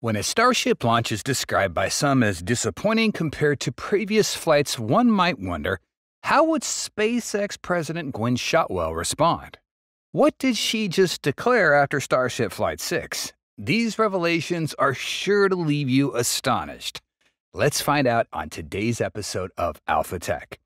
When a Starship launch is described by some as disappointing compared to previous flights, one might wonder, how would SpaceX President Gwynne Shotwell respond? What did she just declare after Starship Flight 6? These revelations are sure to leave you astonished. Let's find out on today's episode of Alpha Tech.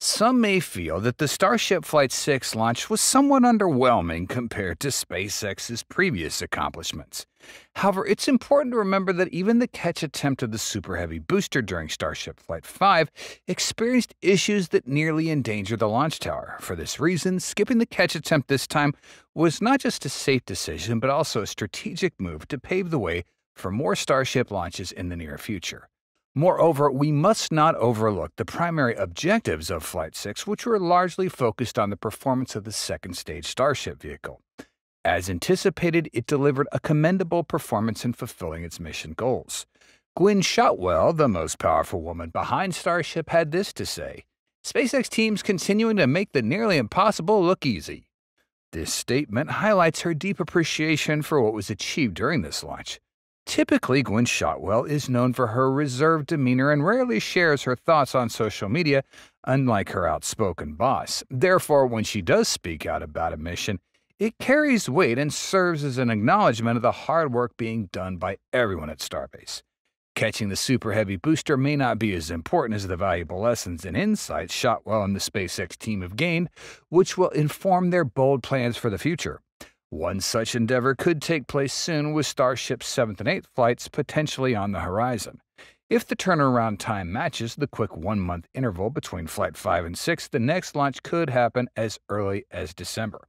Some may feel that the Starship Flight 6 launch was somewhat underwhelming compared to SpaceX's previous accomplishments. However, it's important to remember that even the catch attempt of the Super Heavy booster during Starship Flight 5 experienced issues that nearly endangered the launch tower. For this reason, skipping the catch attempt this time was not just a safe decision, but also a strategic move to pave the way for more Starship launches in the near future. Moreover, we must not overlook the primary objectives of Flight 6, which were largely focused on the performance of the second-stage Starship vehicle. As anticipated, it delivered a commendable performance in fulfilling its mission goals. Gwynne Shotwell, the most powerful woman behind Starship, had this to say, "SpaceX team's continuing to make the nearly impossible look easy." This statement highlights her deep appreciation for what was achieved during this launch. Typically, Gwynne Shotwell is known for her reserved demeanor and rarely shares her thoughts on social media, unlike her outspoken boss. Therefore, when she does speak out about a mission, it carries weight and serves as an acknowledgement of the hard work being done by everyone at Starbase. Catching the Super Heavy booster may not be as important as the valuable lessons and insights Shotwell and the SpaceX team have gained, which will inform their bold plans for the future. One such endeavor could take place soon, with Starship's 7th and 8th flights potentially on the horizon. If the turnaround time matches the quick one-month interval between Flight 5 and 6, the next launch could happen as early as December.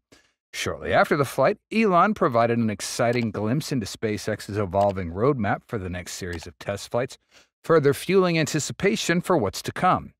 Shortly after the flight, Elon provided an exciting glimpse into SpaceX's evolving roadmap for the next series of test flights, further fueling anticipation for what's to come.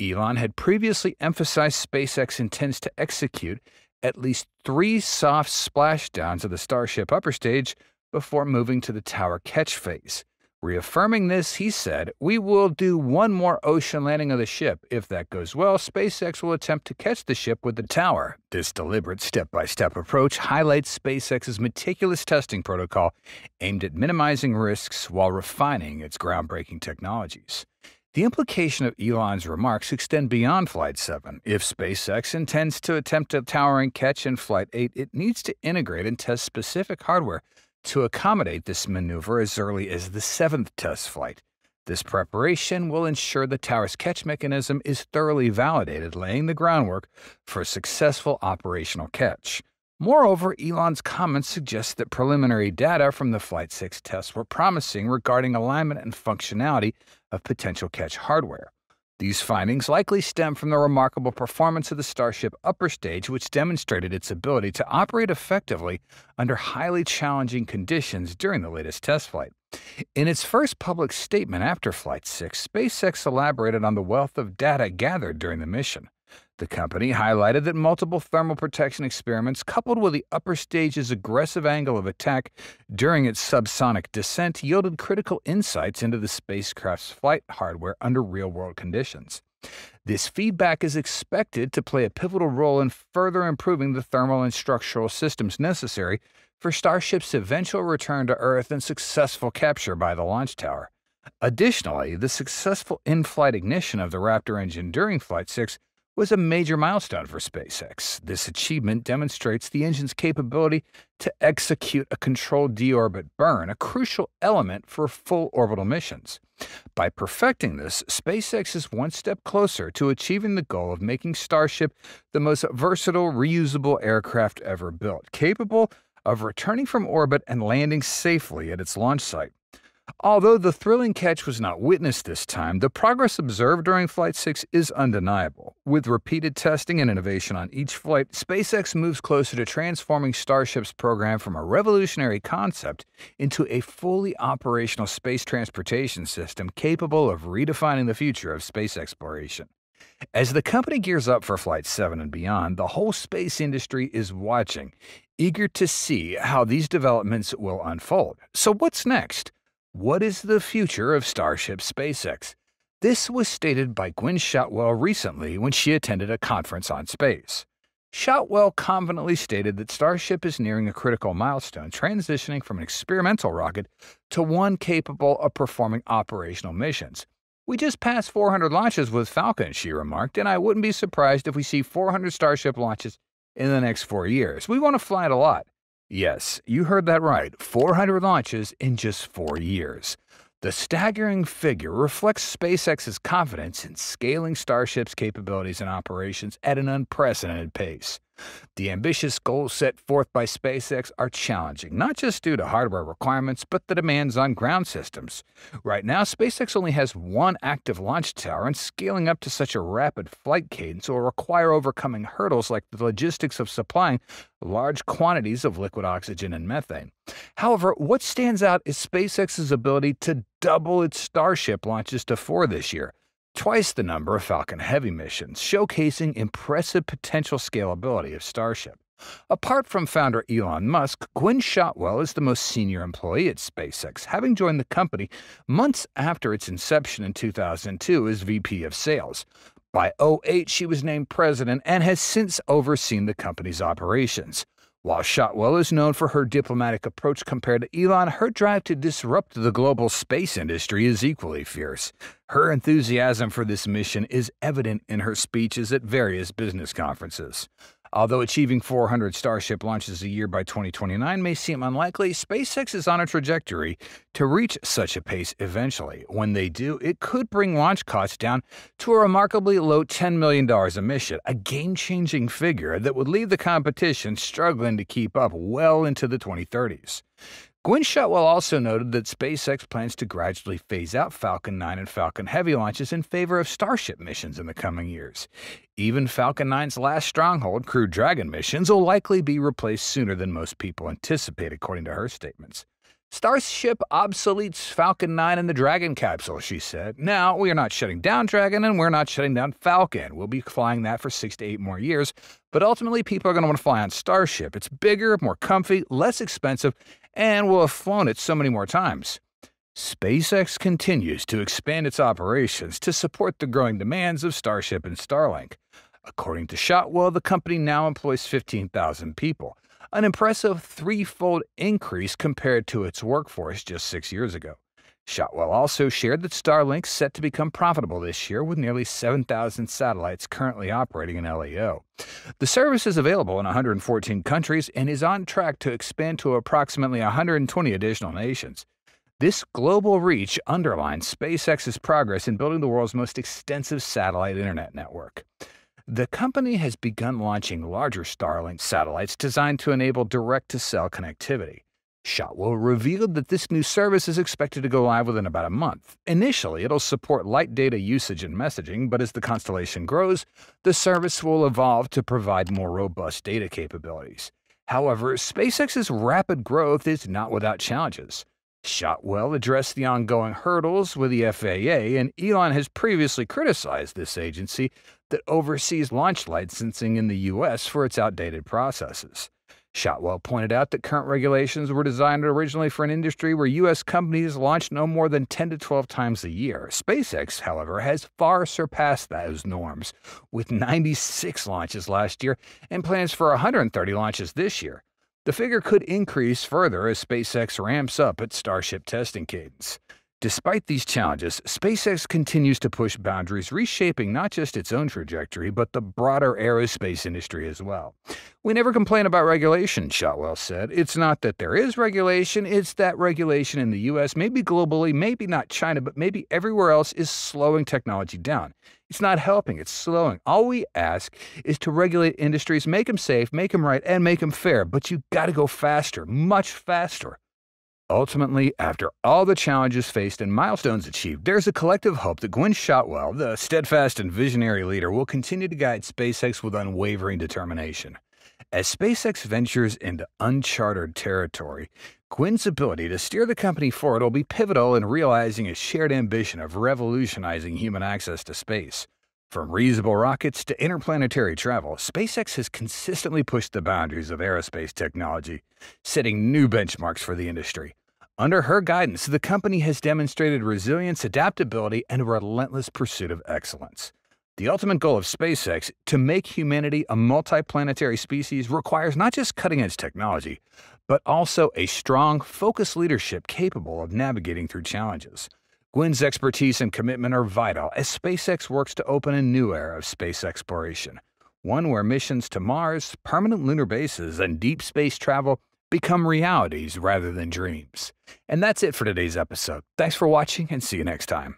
Elon had previously emphasized SpaceX intends to execute at least 3 soft splashdowns of the Starship upper stage before moving to the tower catch phase. Reaffirming this, he said, "We will do one more ocean landing of the ship. If that goes well, SpaceX will attempt to catch the ship with the tower." This deliberate step-by-step approach highlights SpaceX's meticulous testing protocol aimed at minimizing risks while refining its groundbreaking technologies. The implication of Elon's remarks extend beyond Flight 7. If SpaceX intends to attempt a towering catch in Flight 8, it needs to integrate and test specific hardware to accommodate this maneuver as early as the 7th test flight. This preparation will ensure the tower's catch mechanism is thoroughly validated, laying the groundwork for a successful operational catch. Moreover, Elon's comments suggest that preliminary data from the Flight 6 tests were promising regarding alignment and functionality of potential catch hardware. These findings likely stem from the remarkable performance of the Starship upper stage, which demonstrated its ability to operate effectively under highly challenging conditions during the latest test flight. In its first public statement after Flight 6, SpaceX elaborated on the wealth of data gathered during the mission. The company highlighted that multiple thermal protection experiments, coupled with the upper stage's aggressive angle of attack during its subsonic descent, yielded critical insights into the spacecraft's flight hardware under real-world conditions. This feedback is expected to play a pivotal role in further improving the thermal and structural systems necessary for Starship's eventual return to Earth and successful capture by the launch tower. Additionally, the successful in-flight ignition of the Raptor engine during Flight 6 was a major milestone for SpaceX. This achievement demonstrates the engine's capability to execute a controlled deorbit burn, a crucial element for full orbital missions. By perfecting this, SpaceX is one step closer to achieving the goal of making Starship the most versatile, reusable aircraft ever built, capable of returning from orbit and landing safely at its launch site. Although the thrilling catch was not witnessed this time, the progress observed during Flight 6 is undeniable. With repeated testing and innovation on each flight, SpaceX moves closer to transforming Starship's program from a revolutionary concept into a fully operational space transportation system capable of redefining the future of space exploration. As the company gears up for Flight 7 and beyond, the whole space industry is watching, eager to see how these developments will unfold. So what's next? What is the future of Starship SpaceX? This was stated by Gwynne Shotwell recently when she attended a conference on space. Shotwell confidently stated that Starship is nearing a critical milestone, transitioning from an experimental rocket to one capable of performing operational missions. "We just passed 400 launches with Falcon," she remarked, "and I wouldn't be surprised if we see 400 Starship launches in the next 4 years. We want to fly it a lot." Yes, you heard that right, 400 launches in just 4 years. The staggering figure reflects SpaceX's confidence in scaling Starship's capabilities and operations at an unprecedented pace. The ambitious goals set forth by SpaceX are challenging, not just due to hardware requirements, but the demands on ground systems. Right now, SpaceX only has one active launch tower, and scaling up to such a rapid flight cadence will require overcoming hurdles like the logistics of supplying large quantities of liquid oxygen and methane. However, what stands out is SpaceX's ability to double its Starship launches to 4 this year, twice the number of Falcon Heavy missions, showcasing impressive potential scalability of Starship. Apart from founder Elon Musk, Gwynne Shotwell is the most senior employee at SpaceX, having joined the company months after its inception in 2002 as VP of Sales. By 2008, she was named president and has since overseen the company's operations. While Shotwell is known for her diplomatic approach compared to Elon, her drive to disrupt the global space industry is equally fierce. Her enthusiasm for this mission is evident in her speeches at various business conferences. Although achieving 400 Starship launches a year by 2029 may seem unlikely, SpaceX is on a trajectory to reach such a pace eventually. When they do, it could bring launch costs down to a remarkably low $10 million a mission, a game-changing figure that would leave the competition struggling to keep up well into the 2030s. Gwynne Shotwell also noted that SpaceX plans to gradually phase out Falcon 9 and Falcon Heavy launches in favor of Starship missions in the coming years. Even Falcon 9's last stronghold, Crew Dragon missions, will likely be replaced sooner than most people anticipate, according to her statements. "Starship obsoletes Falcon 9 and the Dragon capsule," she said. "Now, we are not shutting down Dragon, and we're not shutting down Falcon. We'll be flying that for 6 to 8 more years, but ultimately people are going to want to fly on Starship. It's bigger, more comfy, less expensive, and we'll have flown it so many more times." SpaceX continues to expand its operations to support the growing demands of Starship and Starlink. According to Shotwell, the company now employs 15,000 people, an impressive 3-fold increase compared to its workforce just 6 years ago. Shotwell also shared that Starlink is set to become profitable this year, with nearly 7,000 satellites currently operating in LEO. The service is available in 114 countries and is on track to expand to approximately 120 additional nations. This global reach underlines SpaceX's progress in building the world's most extensive satellite internet network. The company has begun launching larger Starlink satellites designed to enable direct-to-cell connectivity. Shotwell revealed that this new service is expected to go live within about a month. Initially, it'll support light data usage and messaging, but as the constellation grows, the service will evolve to provide more robust data capabilities. However, SpaceX's rapid growth is not without challenges. Shotwell addressed the ongoing hurdles with the FAA, and Elon has previously criticized this agency that oversees launch licensing in the U.S. for its outdated processes. Shotwell pointed out that current regulations were designed originally for an industry where U.S. companies launch no more than 10 to 12 times a year. SpaceX, however, has far surpassed those norms, with 96 launches last year and plans for 130 launches this year. The figure could increase further as SpaceX ramps up its Starship testing cadence. Despite these challenges, SpaceX continues to push boundaries, reshaping not just its own trajectory, but the broader aerospace industry as well. "We never complain about regulation," Shotwell said. "It's not that there is regulation, it's that regulation in the U.S., maybe globally, maybe not China, but maybe everywhere else, is slowing technology down. It's not helping, it's slowing. All we ask is to regulate industries, make them safe, make them right, and make them fair, but you got to go faster, much faster." Ultimately, after all the challenges faced and milestones achieved, there's a collective hope that Gwynne Shotwell, the steadfast and visionary leader, will continue to guide SpaceX with unwavering determination. As SpaceX ventures into uncharted territory, Gwynne's ability to steer the company forward will be pivotal in realizing its shared ambition of revolutionizing human access to space. From reusable rockets to interplanetary travel, SpaceX has consistently pushed the boundaries of aerospace technology, setting new benchmarks for the industry. Under her guidance, the company has demonstrated resilience, adaptability, and a relentless pursuit of excellence. The ultimate goal of SpaceX, to make humanity a multiplanetary species, requires not just cutting-edge technology, but also a strong, focused leadership capable of navigating through challenges. Gwynne's expertise and commitment are vital as SpaceX works to open a new era of space exploration, one where missions to Mars, permanent lunar bases, and deep space travel become realities rather than dreams. And that's it for today's episode. Thanks for watching, and see you next time.